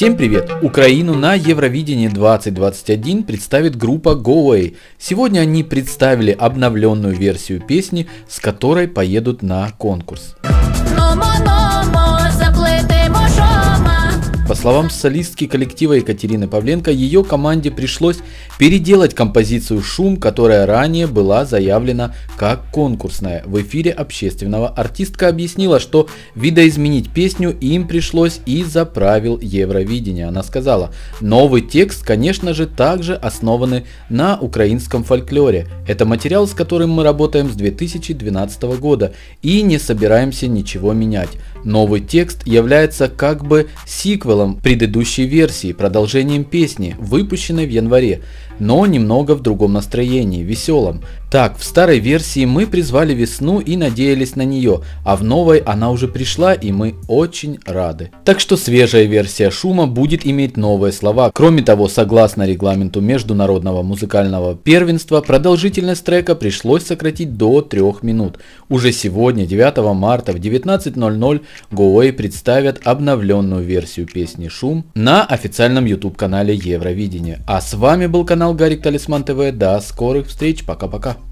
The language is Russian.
Всем привет! Украину на Евровидении 2021 представит группа Go_A. Сегодня они представили обновленную версию песни, с которой поедут на конкурс. По словам солистки коллектива Екатерины Павленко, ее команде пришлось переделать композицию «Шум», которая ранее была заявлена как конкурсная. В эфире общественного артистка объяснила, что видоизменить песню им пришлось из-за правил Евровидения. Она сказала: «Новый текст, конечно же, также основаны на украинском фольклоре. Это материал, с которым мы работаем с 2012 года и не собираемся ничего менять. Новый текст является как бы сиквелом предыдущей версии, продолжением песни, выпущенной в январе, но немного в другом настроении, веселом. Так, в старой версии мы призвали весну и надеялись на нее, а в новой она уже пришла и мы очень рады». Так что свежая версия «Шума» будет иметь новые слова. Кроме того, согласно регламенту международного музыкального первенства, продолжительность трека пришлось сократить до 3 минут. Уже сегодня, 9 марта в 19:00, Go_A представят обновленную версию песни «Шум» на официальном YouTube-канале Евровидения. А с вами был канал Гарик Талисман ТВ. До скорых встреч. Пока-пока.